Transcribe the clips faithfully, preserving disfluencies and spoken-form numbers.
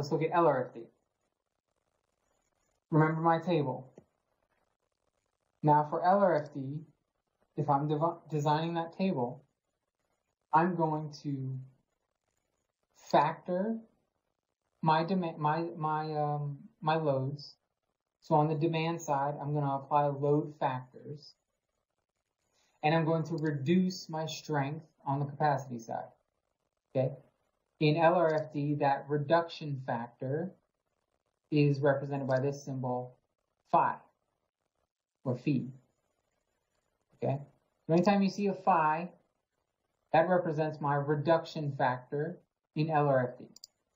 let's look at L R F D. Remember my table. Now for L R F D, if I'm designing that table, I'm going to factor my demand, my my um, my loads. So on the demand side, I'm going to apply load factors, and I'm going to reduce my strength on the capacity side. Okay. In L R F D, that reduction factor is represented by this symbol, phi, or phi. Okay. So anytime you see a phi, that represents my reduction factor in L R F D,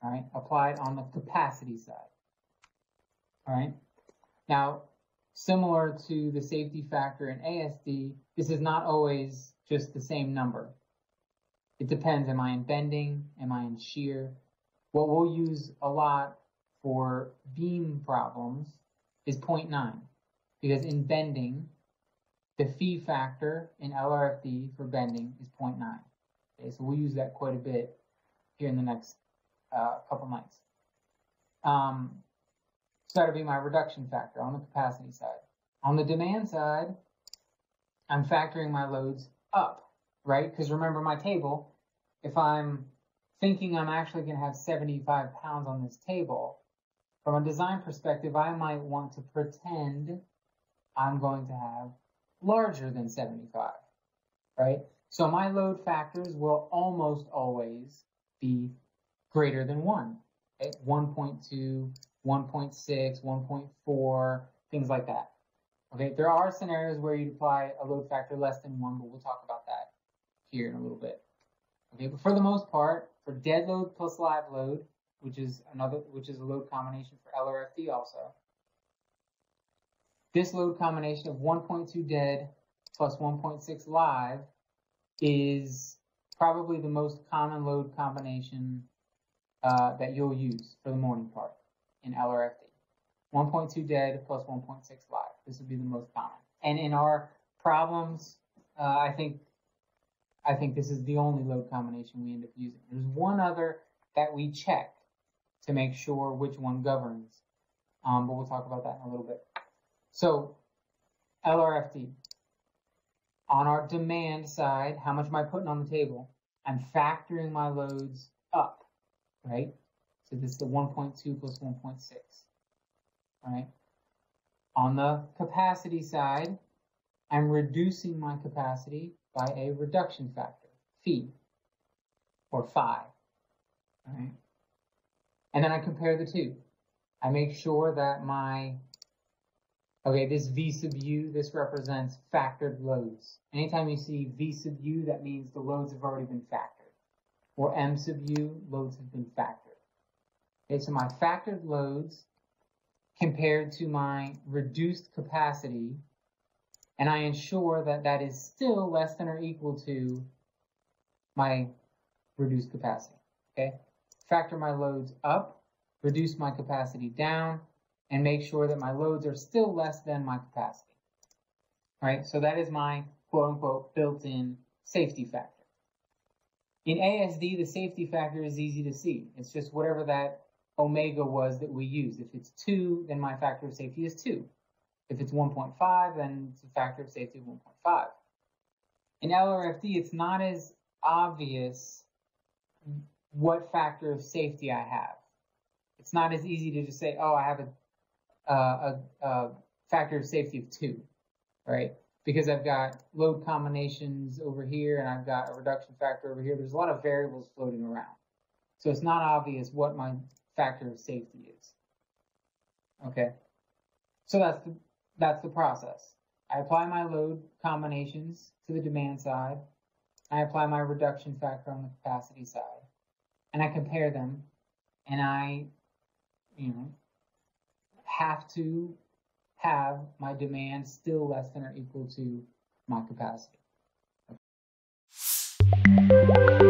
all right, applied on the capacity side, all right? Now, similar to the safety factor in A S D, this is not always just the same number. It depends, am I in bending, am I in shear? What we'll use a lot for beam problems is zero point nine, because in bending, the phi factor in L R F D for bending is zero point nine. Okay, so we'll use that quite a bit here in the next uh, couple nights. Um, so that'll be my reduction factor on the capacity side. On the demand side, I'm factoring my loads up, right? Because remember my table, if I'm thinking I'm actually going to have seventy-five pounds on this table, from a design perspective, I might want to pretend I'm going to have larger than seventy-five, right? So my load factors will almost always be greater than one, okay? one point two, one point six, one point four, things like that, okay? There are scenarios where you apply a load factor less than one, but we'll talk about that here in a little bit, okay? But for the most part, for dead load plus live load, which is another, which is a load combination for L R F D also, this load combination of one point two dead plus one point six live is probably the most common load combination uh, that you'll use for the morning part in L R F D. one point two dead plus one point six live. This would be the most common. And in our problems, uh, I think I think this is the only load combination we end up using. There's one other that we check to make sure which one governs, um, but we'll talk about that in a little bit. So L R F D, on our demand side, how much am I putting on the table? I'm factoring my loads up, right? So this is the one point two plus one point six, all right? On the capacity side, I'm reducing my capacity by a reduction factor, phi, or phi, all right? And then I compare the two. I make sure that my Okay, this V sub U, this represents factored loads. Anytime you see V sub U, that means the loads have already been factored. Or M sub U, loads have been factored. Okay, so my factored loads compared to my reduced capacity, and I ensure that that is still less than or equal to my reduced capacity, okay? Factor my loads up, reduce my capacity down, and make sure that my loads are still less than my capacity, all right? So that is my quote-unquote built-in safety factor. In A S D, the safety factor is easy to see. It's just whatever that omega was that we used. If it's two, then my factor of safety is two. If it's one point five, then it's a factor of safety of one point five. In L R F D, it's not as obvious what factor of safety I have. It's not as easy to just say, oh, I have a Uh, a, a factor of safety of two, right? Because I've got load combinations over here and I've got a reduction factor over here. There's a lot of variables floating around. So it's not obvious what my factor of safety is. Okay. So that's the, that's the process. I apply my load combinations to the demand side. I apply my reduction factor on the capacity side. And I compare them and I, you know, have to have my demand still less than or equal to my capacity. Okay.